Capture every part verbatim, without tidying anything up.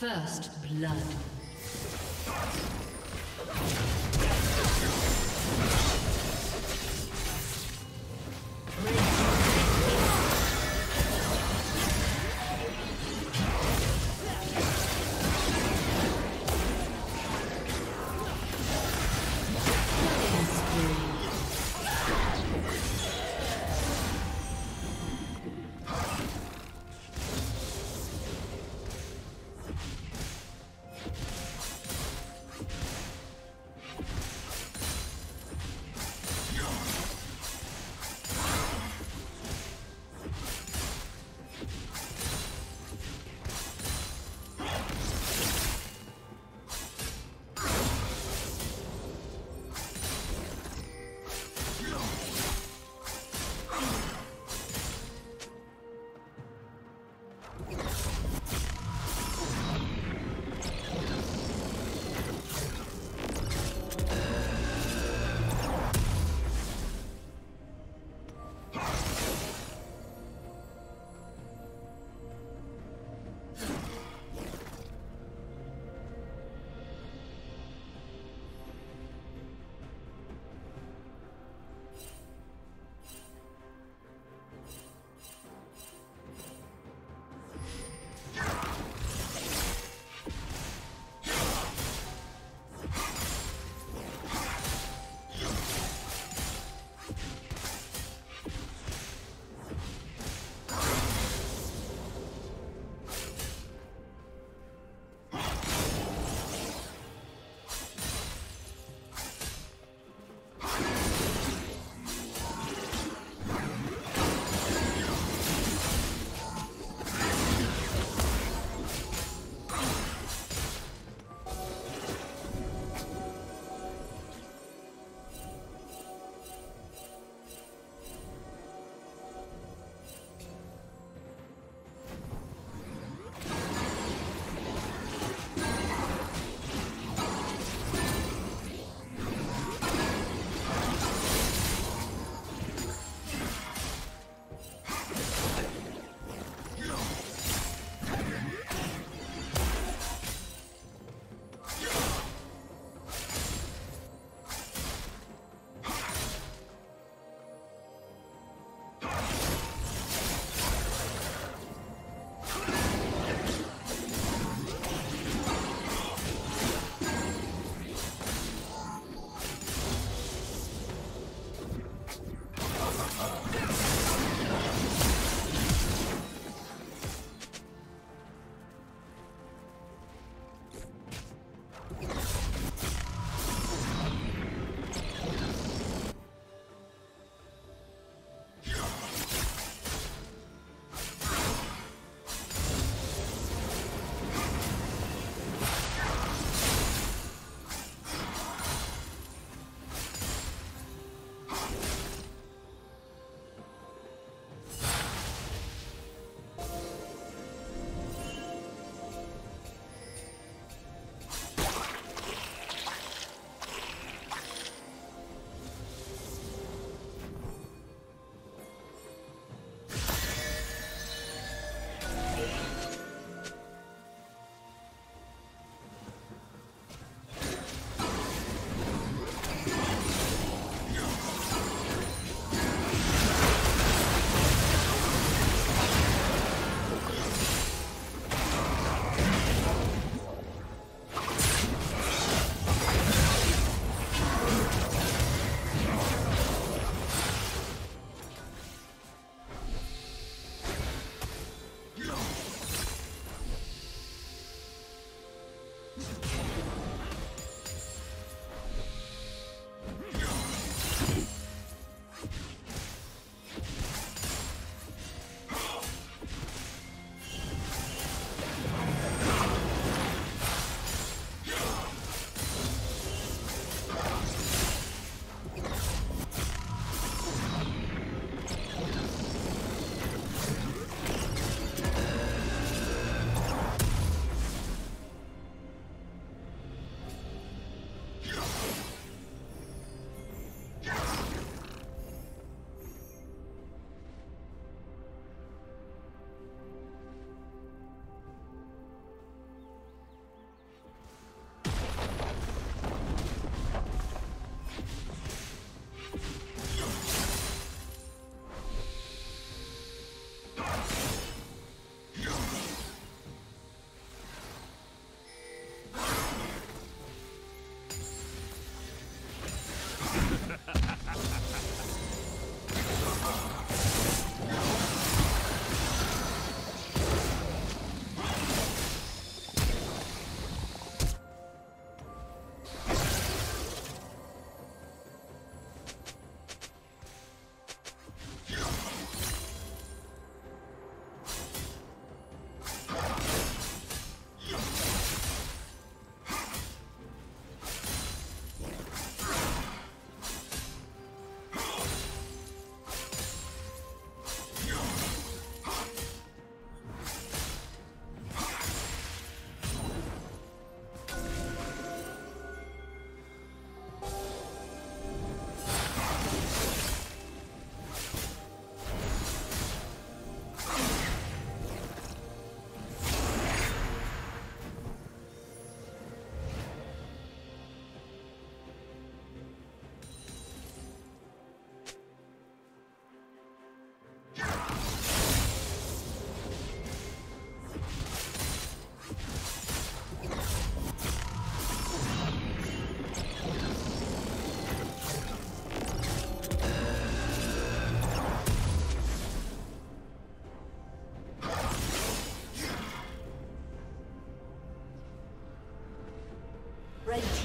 First blood.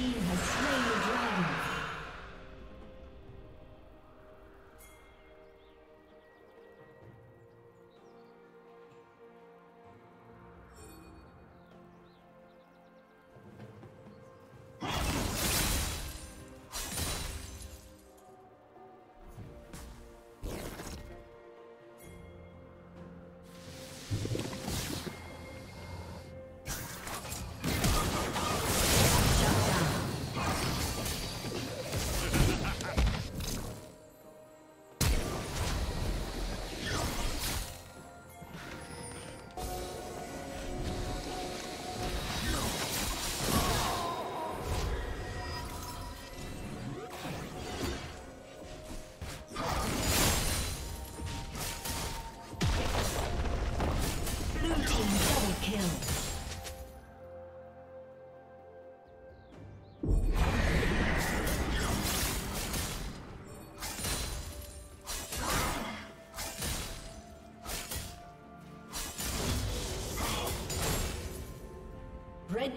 team has slain the dragon. Red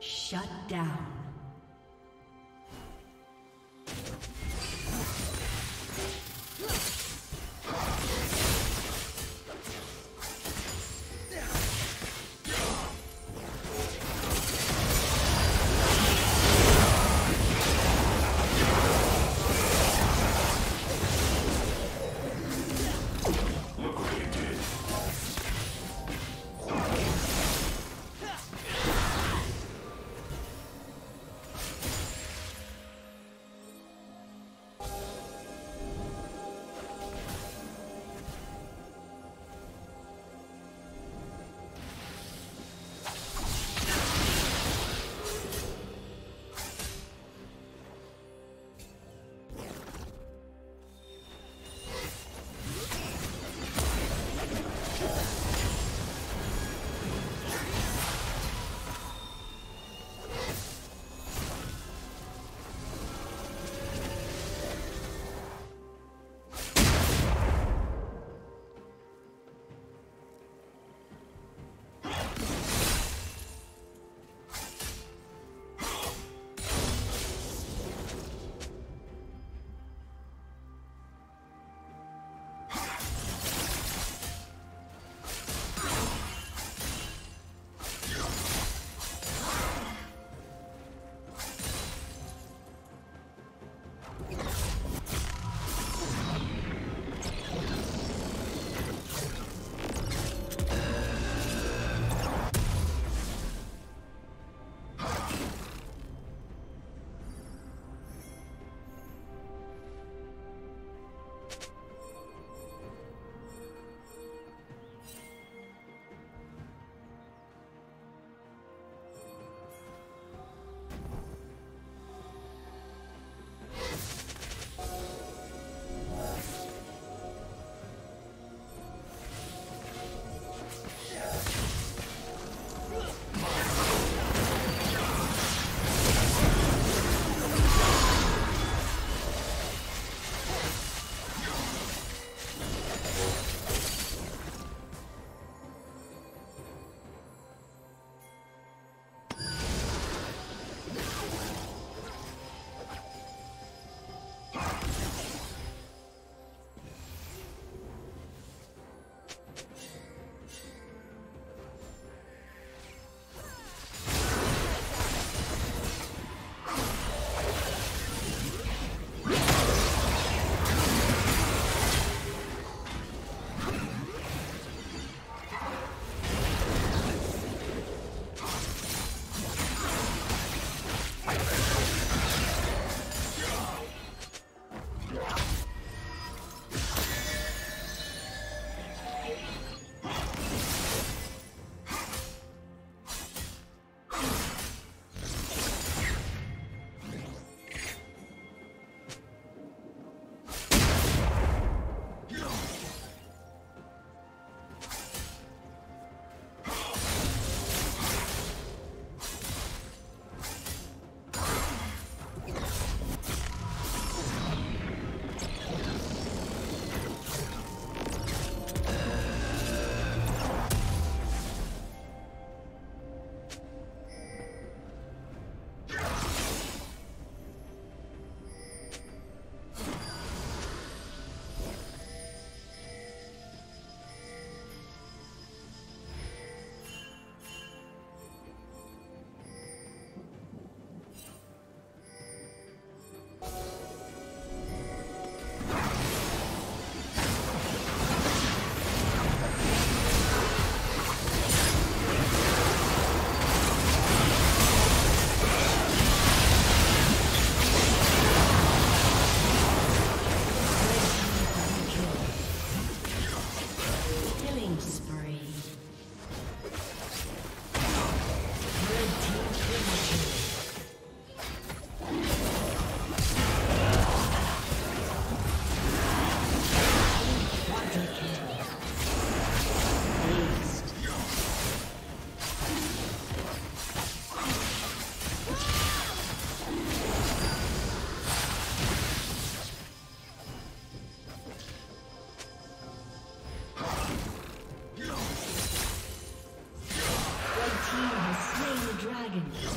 Shut down. India.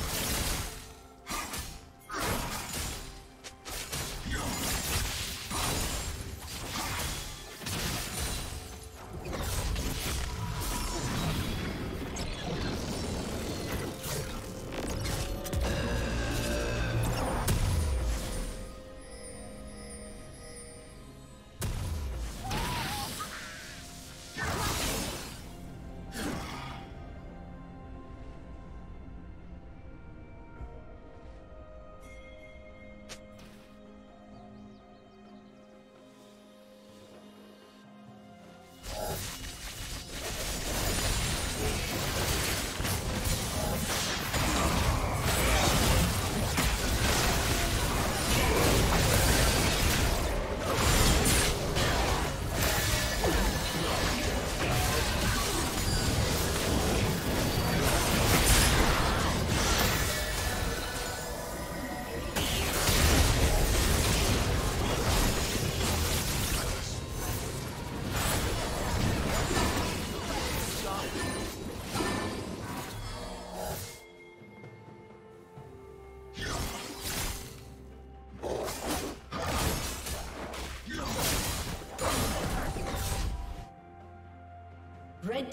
Red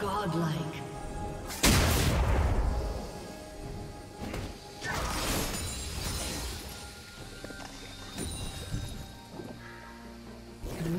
Godlike. Blue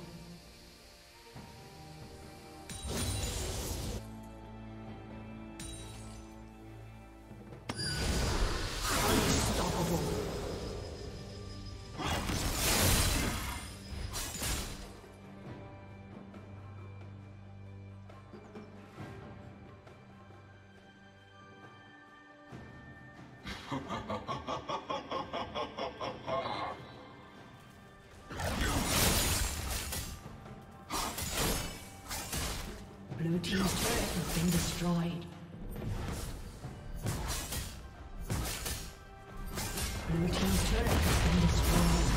Blue team's turret has been destroyed.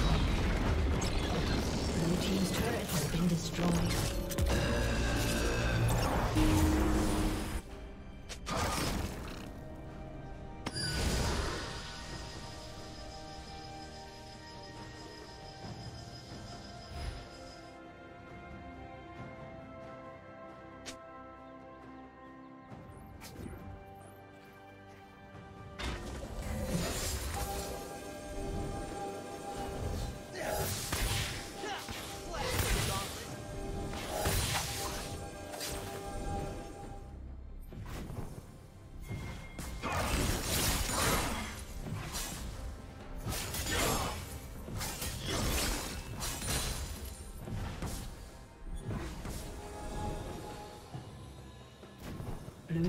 Blue team's turret has been destroyed. Blue team's turret has been destroyed. Blue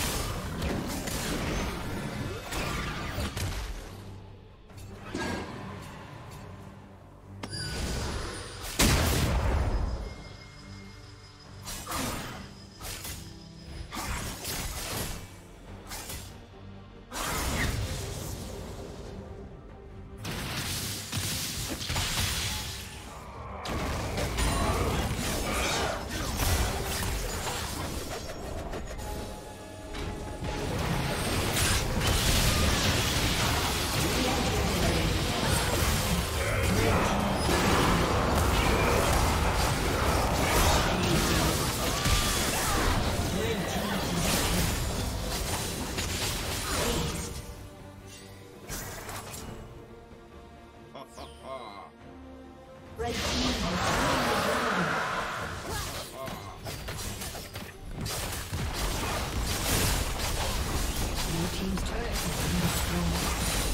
has been destroyed. team's turret has been destroyed.